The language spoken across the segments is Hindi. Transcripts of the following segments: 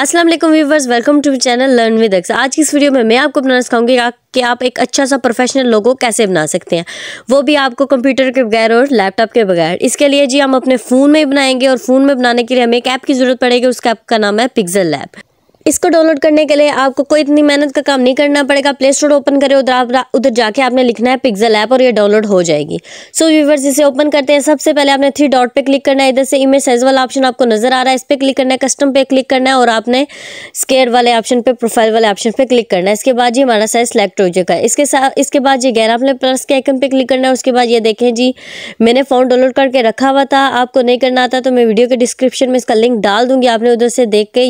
अस्सलाम वालेकुम viewers, welcome to my channel learn with Aqsa. आज की इस वीडियो में मैं आपको बनाना सिखाऊंगी कि आप एक अच्छा सा प्रोफेशनल लोगो कैसे बना सकते हैं, वो भी आपको कंप्यूटर के बगैर और लैपटॉप के बगैर। इसके लिए जी हम अपने फ़ोन में ही बनाएंगे और फ़ोन में बनाने के लिए हमें एक ऐप की ज़रूरत पड़ेगी। उस ऐप का नाम है पिक्सल लैब। इसको डाउनलोड करने के लिए आपको कोई इतनी मेहनत का काम नहीं करना पड़ेगा। प्ले स्टोर ओपन करें, उधर जाके आपने लिखना है पिक्सल ऐप और ये डाउनलोड हो जाएगी। सो व्यूवर्स इसे ओपन करते हैं। सबसे पहले आपने 3 डॉट पे क्लिक करना है। इधर से इमेज साइज वाला ऑप्शन आपको नजर आ रहा है, इस पर क्लिक करना है। कस्टम पे क्लिक करना है और आपने स्केयर वाले ऑप्शन पे, प्रोफाइल वाले ऑप्शन पे क्लिक करना है। इसके बाद जी हमारा साइज सेलेक्ट हो जाएगा। इसके बाद जी गैर आपने प्लस के आइकन पे क्लिक करना है। उसके बाद ये देखें जी मैंने फ़ोन डाउनलोड करके रखा हुआ था। आपको नहीं करना आता तो मैं वीडियो के डिस्क्रिप्शन में इसका लिंक डाल दूँगी, आपने उधर से देख के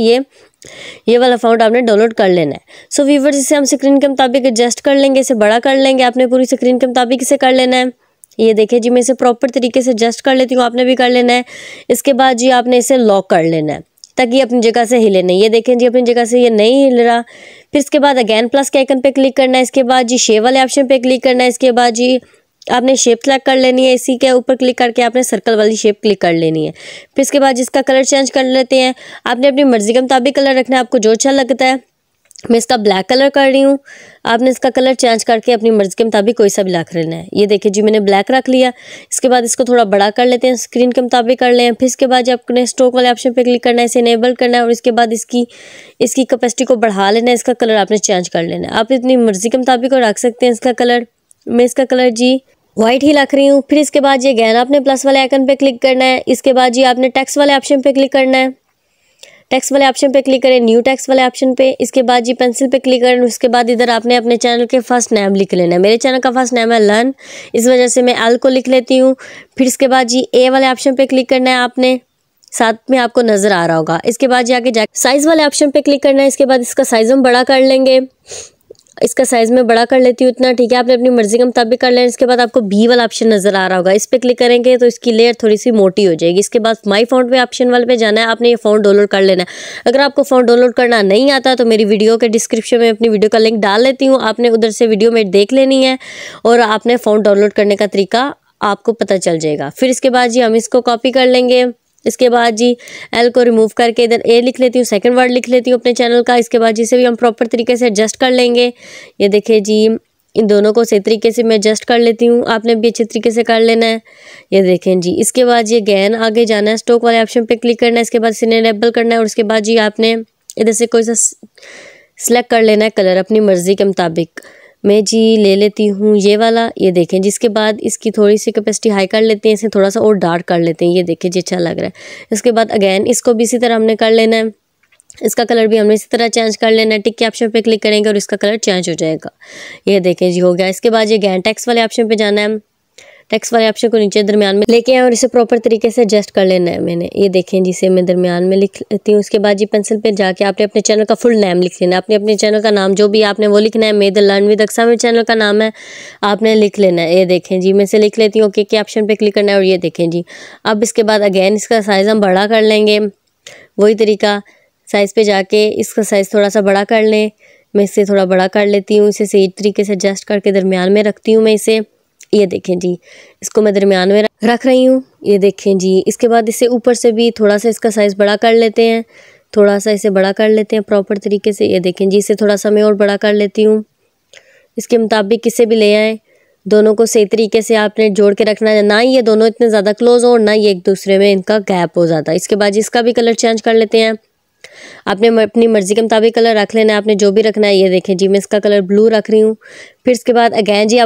ये वाला फ़ॉन्ट आपने डाउनलोड कर लेना है। सो व्यूवर्स इसे हम स्क्रीन के मुताबिक एडजस्ट कर लेंगे, इसे बड़ा कर लेंगे। आपने पूरी स्क्रीन के मुताबिक इसे कर लेना है। ये देखिए जी मैं इसे प्रॉपर तरीके से एडजस्ट कर लेती हूँ, आपने भी कर लेना है। इसके बाद जी आपने इसे लॉक कर लेना है ताकि अपनी जगह से हिले नहीं। ये देखें जी अपनी जगह से ये नहीं हिल रहा। फिर इसके बाद अगेन प्लस के आइकन पर क्लिक करना है। इसके बाद जी शेप वाले ऑप्शन पर क्लिक करना है। इसके बाद जी आपने शेप सेलेक्ट कर लेनी है। इसी के ऊपर क्लिक करके आपने सर्कल वाली शेप क्लिक कर लेनी है। फिर इसके बाद इसका कलर चेंज कर लेते हैं। आपने अपनी मर्जी के मुताबिक कलर रखना है, आपको जो अच्छा लगता है। मैं इसका ब्लैक कलर कर रही हूँ। आपने इसका कलर चेंज करके अपनी मर्जी के मुताबिक कोई सा भी रख लेना है। ये देखिए जी मैंने ब्लैक रख लिया। इसके बाद इसको थोड़ा बड़ा कर लेते हैं, स्क्रीन के मुताबिक कर लें। फिर इसके बाद जब आपने स्ट्रोक वाले ऑप्शन पे क्लिक करना है, इसे इनेबल करना है और इसके बाद इसकी कैपेसिटी को बढ़ा लेना है। इसका कलर आपने चेंज कर लेना है, आप अपनी मर्जी के मुताबिक रख सकते हैं। इसका कलर, मैं इसका कलर जी वाइट ही रख रही हूँ। फिर इसके बाद ये गहना आपने प्लस वाले आइकन पे क्लिक करना है। इसके बाद जी आपने टेक्स्ट वाले ऑप्शन पे क्लिक करना है। टेक्स्ट वाले ऑप्शन पे क्लिक करें, न्यू टेक्स्ट वाले ऑप्शन पे। इसके बाद जी पेंसिल पे क्लिक करें। उसके बाद इधर आपने अपने चैनल के फर्स्ट नेम लिख लेना है। मेरे चैनल का फर्स्ट नेम है लर्न, इस वजह से मैं एल को लिख लेती हूँ। फिर इसके बाद जी ए वाले ऑप्शन पे क्लिक करना है, आपने साथ में आपको नज़र आ रहा होगा। इसके बाद जाके साइज़ वाले ऑप्शन पे क्लिक करना है। इसके बाद इसका साइज़ हम बड़ा कर लेंगे, इसका साइज़ में बड़ा कर लेती हूँ इतना, ठीक है। आपने अपनी मर्ज़ी के मुताबिक कर लेना। इसके बाद आपको बी वाला ऑप्शन नज़र आ रहा होगा, इस पर क्लिक करेंगे तो इसकी लेयर थोड़ी सी मोटी हो जाएगी। इसके बाद माई फ़ॉन्ट पे ऑप्शन वाले पे जाना है, आपने ये फ़ॉन्ट डाउनलोड कर लेना है। अगर आपको फ़ॉन्ट डाउनलोड करना नहीं आता तो मेरी वीडियो के डिस्क्रिप्शन में अपनी वीडियो का लिंक डाल लेती हूँ, आपने उधर से वीडियो में देख लेनी है और आपने फ़ॉन्ट डाउनलोड करने का तरीका आपको पता चल जाएगा। फिर इसके बाद जी हम इसको कॉपी कर लेंगे। इसके बाद जी एल को रिमूव करके इधर ए लिख लेती हूँ, सेकंड वर्ड लिख लेती हूँ अपने चैनल का। इसके बाद जिसे भी हम प्रॉपर तरीके से एडजस्ट कर लेंगे। ये देखिए जी इन दोनों को सही तरीके से मैं एडजस्ट कर लेती हूँ, आपने भी अच्छे तरीके से कर लेना है। ये देखें जी इसके बाद ये गैन आगे जाना है, स्टॉक वाले ऑप्शन पर क्लिक करना है। इसके बाद इसे इनेबल करना है और उसके बाद जी आपने इधर से कोई सा सेलेक्ट कर लेना है कलर अपनी मर्ज़ी के मुताबिक। मैं जी ले लेती हूँ ये वाला। ये देखें जिसके बाद इसकी थोड़ी सी कैपेसिटी हाई कर लेते हैं, इसे थोड़ा सा और डार्क कर लेते हैं। ये देखें जी अच्छा लग रहा है। इसके बाद अगेन इसको भी इसी तरह हमने कर लेना है, इसका कलर भी हमने इसी तरह चेंज कर लेना है। टिक के ऑप्शन पे क्लिक करेंगे और इसका कलर चेंज हो जाएगा। ये देखें जी हो गया। इसके बाद ये अगेन टेक्स्ट वाले ऑप्शन पर जाना है, टेक्स्ट वाले ऑप्शन को नीचे दरमियान में लेके आए और इसे प्रॉपर तरीके से एडजस्ट कर लेना है मैंने। ये देखें जिसे मैं दरमियान में लिख लेती हूँ। उसके बाद जी पेंसिल पे जाके आपने अपने चैनल का फुल नेम लिख लेना है, आपने अपने चैनल का नाम जो भी आपने वो लिखना है। मेरे लर्न विद अक्सा में चैनल का नाम है, आपने लिख लेना है। ये देखें जी मैं इसे लिख लेती हूँ, ओके के ऑप्शन पर क्लिक करना है और ये देखें जी। अब इसके बाद अगेन इसका साइज़ हम बड़ा कर लेंगे, वही तरीका साइज़ पर जाके इसका साइज़ थोड़ा सा बड़ा कर लें। मैं इसे थोड़ा बड़ा कर लेती हूँ, इसे सही तरीके से एडजस्ट करके दरमियान में रखती हूँ मैं इसे। ये देखें जी इसको मैं दरमियान में रख रही हूँ। ये देखें जी इसके बाद इसे ऊपर से भी थोड़ा सा इसका साइज़ बड़ा कर लेते हैं, थोड़ा सा इसे बड़ा कर लेते हैं प्रॉपर तरीके से। ये देखें जी इसे थोड़ा सा मैं और बड़ा कर लेती हूँ, इसके मुताबिक इसे भी ले आएँ। दोनों को सही तरीके से आपने जोड़ के रखना है, ना ये दोनों इतने ज़्यादा क्लोज हो और ना ये एक दूसरे में इनका गैप हो जाता है। इसके बाद इसका भी कलर चेंज कर लेते हैं, आपने अपनी मर्ज़ी के मुताबिक कलर रख लेना है, आपने जो भी रखना है। ये देखें जी मैं इसका कलर ब्लू रख रही हूँ। फिर इसके बाद अगेन जी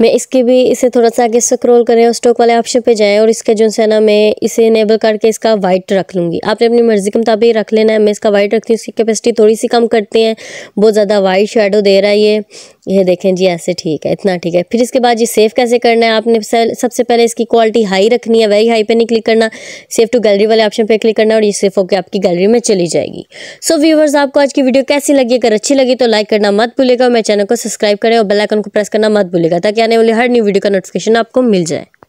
मैं इसके भी इसे थोड़ा सा आगे स्क्रॉल करें और स्टॉक वाले ऑप्शन पे जाएं और इसके जो है ना मैं इसे इनेबल करके इसका वाइट रख लूँगी, आपने अपनी मर्ज़ी के मुताबिक रख लेना है। मैं इसका वाइट रखती हूँ, इसकी कैपेसिटी थोड़ी सी कम करते हैं, बहुत ज़्यादा वाइट शेडो दे रहा है ये देखें जी ऐसे, ठीक है इतना ठीक है। फिर इसके बाद ये सेव कैसे करना है, आपने सबसे पहले इसकी क्वालिटी हाई रखनी है, वेरी हाई पे नहीं क्लिक करना, सेव टू गैलरी वाले ऑप्शन पे क्लिक करना और ये सेव होकर आपकी गैलरी में चली जाएगी। सो व्यूवर्स आपको आज की वीडियो कैसी लगी, अगर अच्छी लगी तो लाइक करना मत भूलिएगा और मेरे चैनल को सब्सक्राइब करें और बेल आइकन को प्रेस करना मत भूलिएगा ताकि आने वाली हर न्यू वीडियो का नोटिफिकेशन आपको मिल जाए।